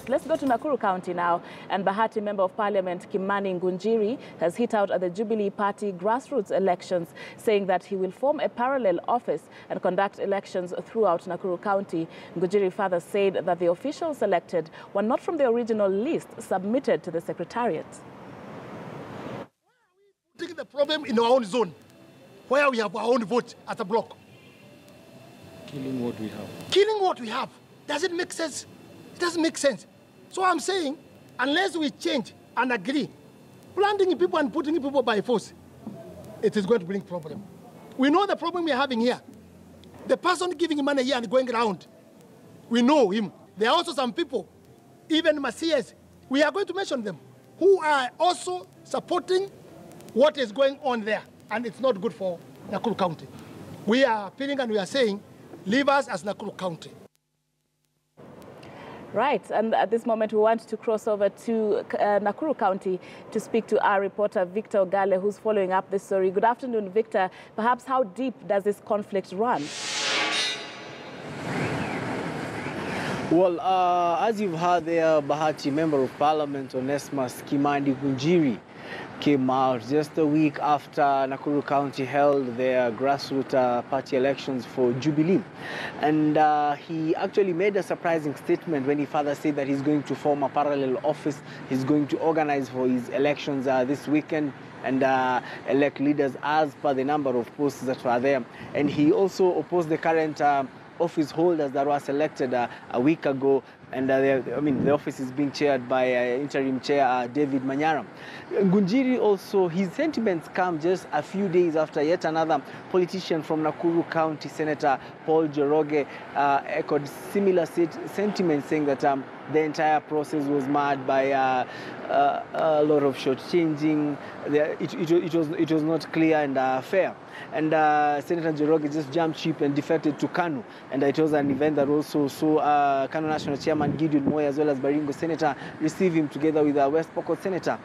process. Let's go to Nakuru County now, and Bahati Member of Parliament Kimani Ngunjiri has hit out at the Jubilee Party grassroots elections, saying that he will form a parallel office and conduct elections throughout Nakuru County. Ngunjiri further said that the officials selected were not from the original list submitted to the Secretariat. We take the problem in our own zone, where we have our own vote as a bloc. Killing what we have. Killing what we have. Does it make sense? It doesn't make sense. So I'm saying, unless we change and agree, planting people and putting people by force, it is going to bring problem. We know the problem we are having here. The person giving money here and going around, we know him. There are also some people, even Masias, we are going to mention them, who are also supporting what is going on there. And it's not good for Nakuru County. We are appealing and we are saying, leave us as Nakuru County. Right, and at this moment we want to cross over to Nakuru County to speak to our reporter Victor Ogale, who's following up this story. Good afternoon, Victor. Perhaps how deep does this conflict run? Well, as you've heard there, Bahati, Member of Parliament on Onesmas Kimani Ngunjiri came out just a week after Nakuru County held their grassroots party elections for Jubilee. And he actually made a surprising statement when he further said that he's going to form a parallel office. He's going to organize for his elections this weekend and elect leaders as per the number of posts that were there. And he also opposed the current office holders that were selected a week ago. And the office is being chaired by interim chair David Manyaram. Ngunjiri also, his sentiments come just a few days after yet another politician from Nakuru County, Senator Paul Njoroge, echoed similar sentiments, saying that the entire process was marred by a lot of shortchanging. It was not clear and fair. And Senator Njoroge just jumped ship and defected to Kanu. And it was an event that also saw Kanu National Chairman Gideon Moy, as well as Baringo Senator, receive him together with West Pokot Senator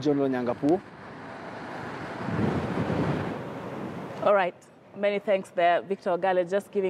John Lonyangapu. All right, many thanks there, Victor Ogale, just giving